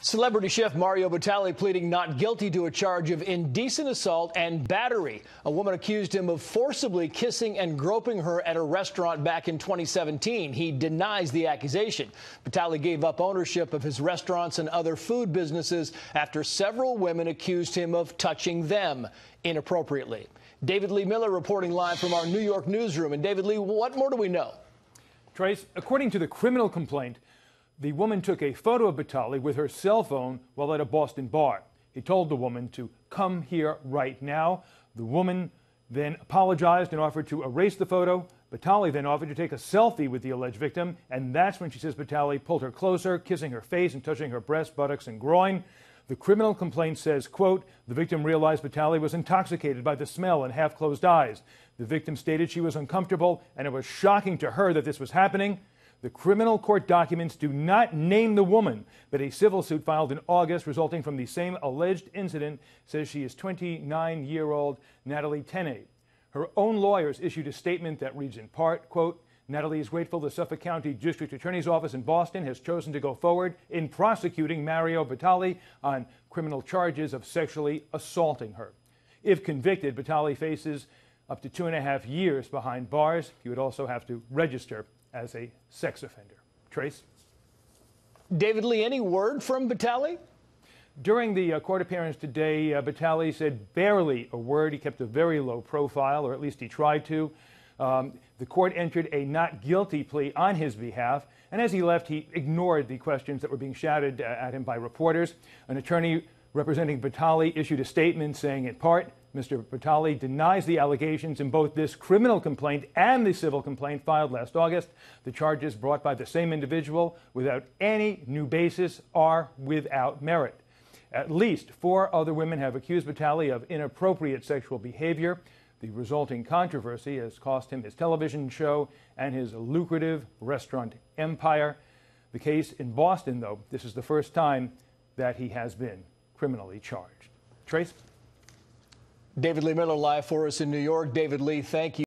Celebrity chef Mario Batali pleading not guilty to a charge of indecent assault and battery. A woman accused him of forcibly kissing and groping her at a restaurant back in 2017. He denies the accusation. Batali gave up ownership of his restaurants and other food businesses after several women accused him of touching them inappropriately. David Lee Miller reporting live from our New York newsroom. And David Lee, what more do we know? Trace, according to the criminal complaint, the woman took a photo of Batali with her cell phone while at a Boston bar. He told the woman to come here right now. The woman then apologized and offered to erase the photo. Batali then offered to take a selfie with the alleged victim, and that's when she says Batali pulled her closer, kissing her face and touching her breasts, buttocks, and groin. The criminal complaint says, quote, the victim realized Batali was intoxicated by the smell and half-closed eyes. The victim stated she was uncomfortable and it was shocking to her that this was happening. The criminal court documents do not name the woman, but a civil suit filed in August resulting from the same alleged incident says she is 29-year-old Natalie Tenney. Her own lawyers issued a statement that reads in part, quote, Natalie is grateful the Suffolk County District Attorney's Office in Boston has chosen to go forward in prosecuting Mario Batali on criminal charges of sexually assaulting her. If convicted, Batali faces up to 2.5 years behind bars. He would also have to register as a sex offender. Trace? David Lee, any word from Batali? During the court appearance today, Batali said barely a word. He kept a very low profile, or at least he tried to. The court entered a not guilty plea on his behalf, and as he left, he ignored the questions that were being shouted at him by reporters. An attorney representing Batali issued a statement saying, in part, Mr. Batali denies the allegations in both this criminal complaint and the civil complaint filed last August. The charges brought by the same individual without any new basis are without merit. At least 4 other women have accused Batali of inappropriate sexual behavior. The resulting controversy has cost him his television show and his lucrative restaurant empire. The case in Boston, though, this is the first time that he has been criminally charged. Trace? David Lee Miller live for us in New York. David Lee, thank you.